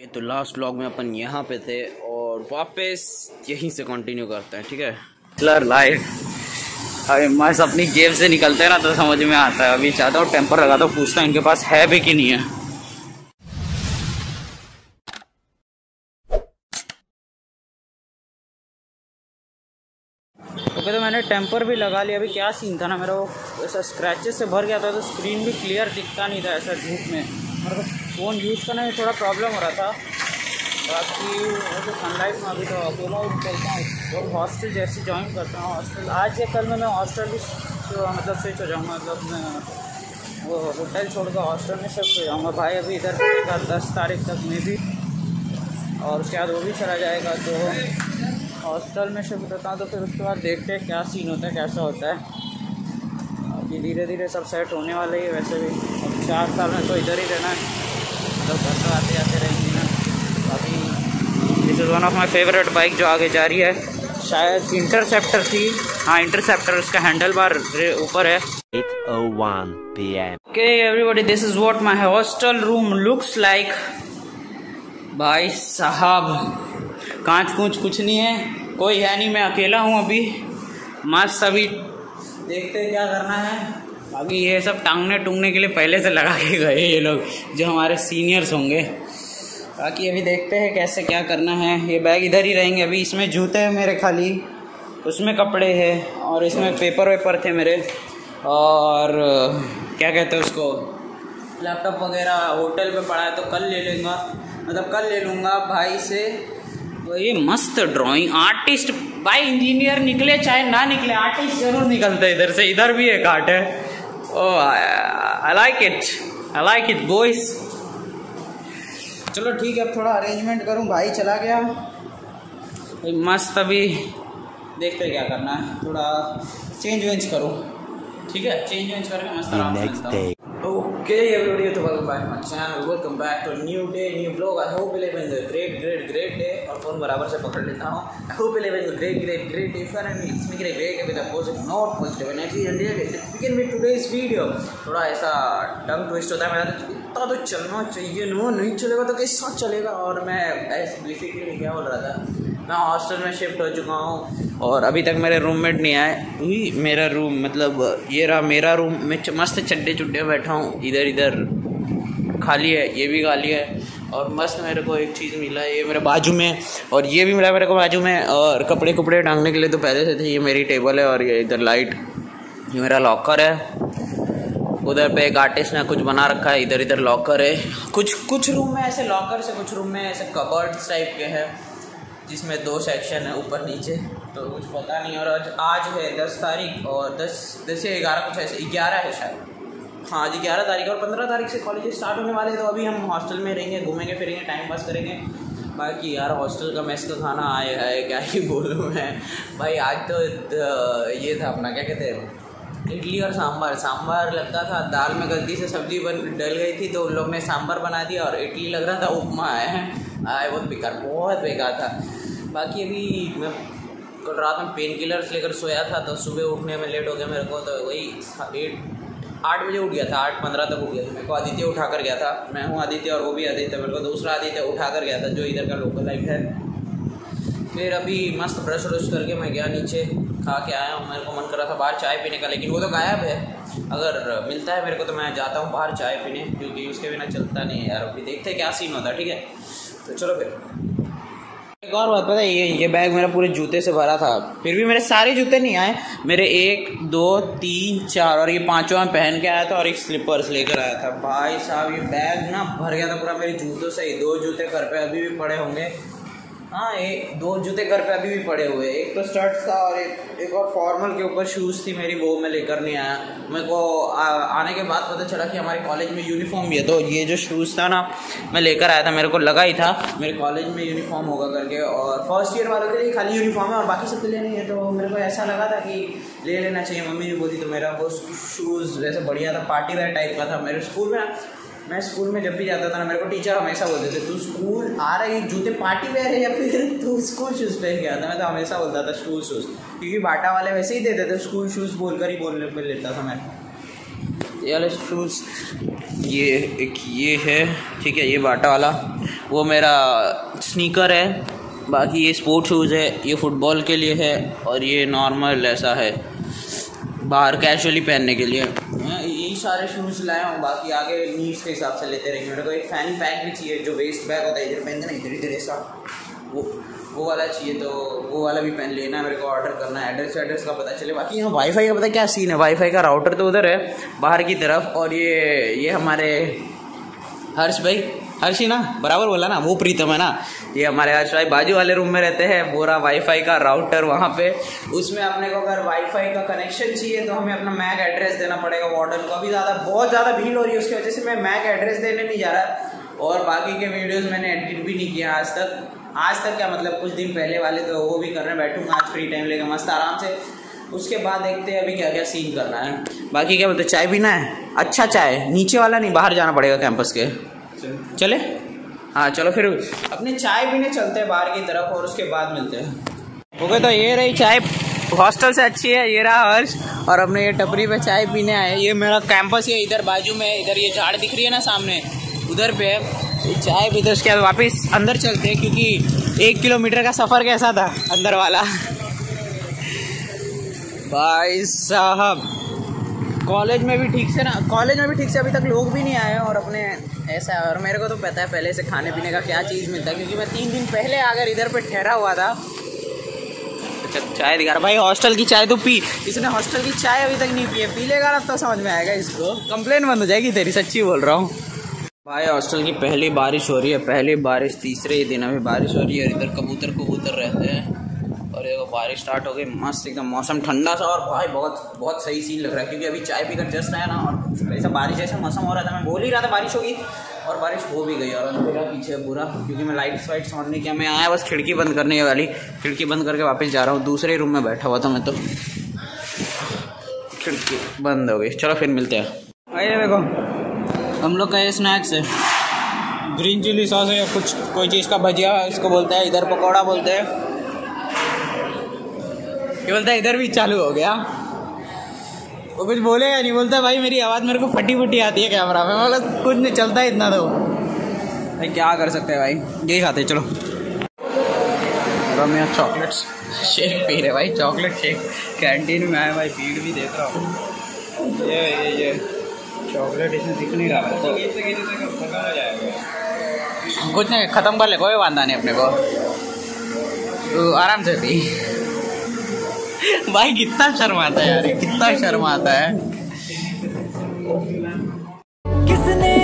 ये तो last vlog में अपन यहाँ पे थे और वापस यहीं से कंटिन्यू करते हैं, ठीक है। लर लाइफ अभी मस्त अपनी जेब से निकलते हैं ना तो समझ में आता है। अभी चाहता हूँ टेम्पर लगाता हूँ, पूछता हूँ इनके पास है भी कि नहीं है। ओके तो मैंने टेम्पर भी लगा लिया। अभी क्या सीन था ना मेरा, वो ऐसा स्क्रैचेस से भर गया था तो स्क्रीन भी क्लियर दिखता नहीं था। ऐसा धूप में मेरे को फ़ोन यूज़ करने में थोड़ा प्रॉब्लम हो रहा था। बाकी तो सनलाइट में अभी तो अकेला चलता हूँ और हॉस्टल जैसे ज्वाइन करता हूँ। हॉस्टल आज या कल में मैं हॉस्टल भी मतलब स्विच हो जाऊँगा, मतलब मैं वो होटल छोड़ कर हॉस्टल में शिफ्ट हो जाऊँगा भाई। अभी इधर का 10 तारीख तक में भी, और उसके बाद वो भी चला जाएगा। तो हॉस्टल में शिफ्ट होता हूँ तो फिर उसके बाद देखते हैं क्या सीन होता है, कैसा होता है। अभी धीरे धीरे सब सेट होने वाला ही है। वैसे भी अब 4 साल में तो इधर ही रहना है, तो घर तो आते जाते रहेंगे ना। बाकी this is one of my favourite bike जो आगे जा रही है, शायद इंटरसेप्टर थी। हाँ इंटरसेप्टर, उसका हैंडल बार ऊपर है। 8:01 PM okay everybody, this is what my hostel room looks like. भाई साहब कांच कूच कुछ नहीं है, कोई है नहीं, मैं अकेला हूँ अभी। मस्त अभी देखते क्या करना है। बाकी ये सब टांगने टूंगने के लिए पहले से लगा के गए ये लोग जो हमारे सीनियर्स होंगे। बाकी अभी देखते हैं कैसे क्या करना है। ये बैग इधर ही रहेंगे अभी। इसमें जूते हैं मेरे खाली, उसमें कपड़े हैं, और इसमें पेपर वेपर थे मेरे, और क्या कहते हैं उसको, लैपटॉप वगैरह होटल पे पड़ा है तो कल ले लूँगा, मतलब कल ले लूँगा भाई से। ये मस्त ड्राइंग आर्टिस्ट भाई, इंजीनियर निकले चाहे ना निकले आर्टिस्ट जरूर निकलता है इधर से। इधर भी एक आर्ट है। Oh, I like it boys। चलो ठीक है, अब थोड़ा अरेंजमेंट करूँ। भाई चला गया भाई, मस्त अभी देखते क्या करना है। थोड़ा चेंज वेंज करूँ, ठीक है, चेंज वेंज करके मस्त आराम से। ओके एवरीबॉडी, तो welcome back my channel, welcome back to new day new blog. I hope you have a great great great day. और फोन बराबर से पकड़ लेता हूँ। I hope you have a great great great day for and it's making a great with a positive not positive energy and let's begin with today's video. थोड़ा ऐसा टंग twist होता है मेरा, इतना तो चलना चाहिए, नो नहीं चलेगा तो कैसा चलेगा। और मैं बेसिकली क्या बोल रहा था, मैं हॉस्टल में शिफ्ट हो चुका हूँ और अभी तक मेरे रूममेट नहीं आए। मेरा रूम मतलब ये रहा मेरा रूम। मैं मस्त चड्डे चुड्डे बैठा हूँ, इधर इधर खाली है, ये भी खाली है। और मस्त मेरे को एक चीज़ मिला, ये मेरे बाजू में, और ये भी मिला मेरे को बाजू में। और कपड़े कपड़े टांगने के लिए तो पहले से थे। ये मेरी टेबल है और ये इधर लाइट, ये मेरा लॉकर है। उधर पे एक आर्टिस्ट ने कुछ बना रखा है, इधर इधर लॉकर है। कुछ रूम में ऐसे लॉकर से, कुछ रूम में ऐसे कबर्ड्स टाइप के हैं जिसमें 2 सेक्शन है ऊपर नीचे, तो कुछ पता नहीं। और आज है 10 तारीख और 10 या 11 कुछ ऐसे, 11 है शायद। हाँ आज 11 तारीख और 15 तारीख से कॉलेज स्टार्ट होने वाले हैं। तो अभी हम हॉस्टल में रहेंगे, घूमेंगे फिरेंगे, टाइम पास करेंगे। बाकी यार हॉस्टल का मेस का खाना आया है, क्या ही बोलूँ मैं भाई। आज तो ये था अपना क्या कहते हैं, इडली और सांभर। सांभर लगता था, दाल में गलती से सब्जी डल गई थी तो उन लोग ने सांभर बना दिया, और इडली लग रहा था उपमा है। बहुत बेकार था। बाकी अभी मैं कल रात में पेन किलर्स लेकर सोया था तो सुबह उठने में लेट हो गया मेरे को। तो वही 8 बजे उठ गया था, 8:15 तक उठ गया था। मेरे को आदित्य उठा कर गया था, मैं हूँ आदित्य और वो भी आदित्य, मेरे को दूसरा आदित्य उठा कर गया था जो इधर का लोकल लाइफ है। फिर अभी मस्त ब्रश व्रश करके मैं गया नीचे, खा के आया हूँ। मेरे को मन कर रहा था बाहर चाय पीने का, लेकिन वो तो गायब है। अगर मिलता है मेरे को तो मैं जाता हूँ बाहर चाय पीने, क्योंकि उसके बिना चलता नहीं है यार। अभी देखते हैं क्या सीन होता है, ठीक है। तो चलो फिर एक और बात पता है, ये बैग मेरा पूरे जूते से भरा था, फिर भी मेरे सारे जूते नहीं आए। मेरे 1 2 3 4 और ये 5वां पहन के आया था, और एक स्लीपर्स लेकर आया था। भाई साहब ये बैग ना भर गया था पूरा मेरे जूतों से ही। 2 जूते घर पे अभी भी पड़े होंगे। हाँ 2 जूते घर पे अभी भी पड़े हुए, एक तो शर्ट्स था और एक और फॉर्मल के ऊपर शूज़ थी मेरी, वो मैं लेकर नहीं आया। मेरे को आने के बाद पता चला कि हमारे कॉलेज में यूनिफॉर्म भी है, तो ये जो शूज़ था ना मैं लेकर आया था। मेरे को लगा ही था मेरे कॉलेज में यूनिफॉर्म होगा करके, और फर्स्ट ईयर वालों के लिए खाली यूनिफॉर्म है और बाकी सबके लिए नहीं है। तो मेरे को ऐसा लगा था कि ले लेना चाहिए, मम्मी ने बोली। तो मेरा वो शूज़ वैसे बढ़िया था, पार्टी वेयर टाइप का था। मेरे स्कूल में, मैं स्कूल में जब भी जाता था ना, मेरे को टीचर हमेशा बोलते थे तू स्कूल आ रहा है जूते पार्टी वेयर है या फिर तू स्कूल शूज़ पहन के आता। मैं तो हमेशा बोलता था स्कूल शूज़, क्योंकि बाटा वाले वैसे ही देते थे, स्कूल शूज़ बोलकर ही बोलने पर लेता था मैं। यार शूज़ ये एक ये है, ठीक है, ये बाटा वाला वो मेरा स्नीकर है। बाकी ये स्पोर्ट शूज़ है, ये फुटबॉल के लिए है, और ये नॉर्मल ऐसा है बाहर कैजुअली पहनने के लिए। मैं यही सारे शूज़ लाया हूँ, बाकी आगे नीड्स के हिसाब से लेते रहेंगे। मेरे को एक फैन पैक भी चाहिए, जो वेस्ट बैग होता है इधर पहनते ना इधर इधर ऐसा, वो वाला चाहिए, तो वो वाला भी पहन लेना। मेरे को ऑर्डर करना है, एड्रेस एड्रेस का पता चले। बाकी यहाँ वाईफाई का पता क्या सीन है, वाईफाई का राउटर तो उधर है बाहर की तरफ, और ये हमारे हर्ष भाई, हर्षी ना बराबर बोला ना, वो प्रीतम है ना, ये हमारे हर्ष भाई बाजू वाले रूम में रहते हैं। बोरा वाईफाई का राउटर वहाँ पे, उसमें अपने को अगर वाईफाई का कनेक्शन चाहिए तो हमें अपना मैक एड्रेस देना पड़ेगा वार्डन को। अभी बहुत ज़्यादा भीड़ हो रही है, उसकी वजह से मैं मैक एड्रेस देने नहीं जा रहा, और बाकी के वीडियोज़ मैंने एडिट भी नहीं किया आज तक क्या मतलब कुछ दिन पहले वाले, तो वो भी करने बैठूँगा आज फ्री टाइम लेकर मस्त आराम से। उसके बाद देखते हैं अभी क्या क्या सीन करना है। बाकी क्या बोलते, चाय पीना है, अच्छा चाय, नीचे वाला नहीं, बाहर जाना पड़ेगा कैंपस के। चले, हाँ चलो फिर अपने चाय पीने चलते हैं बाहर की तरफ, और उसके बाद मिलते हैं। ओके, तो ये रही चाय, हॉस्टल से अच्छी है। ये रहा हर्ष, और अपने ये टपरी पे चाय पीने आए। ये मेरा कैंपस है, इधर बाजू में, इधर ये झाड़ दिख रही है ना सामने, उधर पे है चाय पीते। उसके बाद वापस अंदर चलते हैं, क्योंकि 1 किलोमीटर का सफ़र कैसा था अंदर वाला। भाई साहब, कॉलेज में भी ठीक से अभी तक लोग भी नहीं आए, और अपने ऐसा है। और मेरे को तो पता है पहले से खाने पीने का क्या चीज़ मिलता है, क्योंकि मैं 3 दिन पहले आकर इधर पे ठहरा हुआ था। अच्छा चाय दिखा रहा भाई, हॉस्टल की चाय तो पी, इसने हॉस्टल की चाय अभी तक नहीं पी है, पी लेगा ना तो समझ में आएगा इसको। कंप्लेन बंद हो जाएगी तेरी, सच्ची बोल रहा हूँ भाई। हॉस्टल की पहली बारिश हो रही है, पहली बारिश, तीसरे दिन अभी बारिश हो रही है। इधर कबूतर रहते हैं, और ये बारिश स्टार्ट हो गई, मस्त एकदम मौसम ठंडा सा। और भाई बहुत बहुत सही सीन लग रहा है, क्योंकि अभी चाय पीकर जस्ट आया ना, और ऐसा बारिश ऐसा मौसम हो रहा था, मैं बोल ही रहा था बारिश होगी, और बारिश हो भी गई। और अंधेरा पीछे पूरा, क्योंकि मैं लाइट्स वाइट्स ऑन नहीं किया, मैं आया बस खिड़की बंद करने वाली, खिड़की बंद करके वापस जा रहा हूँ। दूसरे रूम में बैठा हुआ था मैं, तो खिड़की बंद हो गई। चलो फिर मिलते हैं। आइए देखो हम लोग का ये स्नैक्स है, ग्रीन चिली सॉस है, कुछ कोई चीज़ का भजिया इसको बोलते हैं, इधर पकौड़ा बोलते हैं, ये बोलता है इधर भी चालू हो गया। वो कुछ बोलेगा नहीं, बोलता भाई मेरी आवाज़ मेरे को फटी फटी आती है कैमरा में, मतलब कुछ नहीं चलता है इतना, तो भाई क्या कर सकते हैं भाई, यही खाते हैं। चलो मेरा चॉकलेट शेक पी रहे भाई, चॉकलेट शेक कैंटीन में आया भाई, भीड़ भी देख रहा हूँ। ये चॉकलेट इसमें दिख नहीं रहा है, तो कुछ नहीं, ख़त्म कर ले, कोई वादा नहीं अपने को, आराम से पी भाई। कितना शर्म आता है यार, कितना शर्म आता है। किसने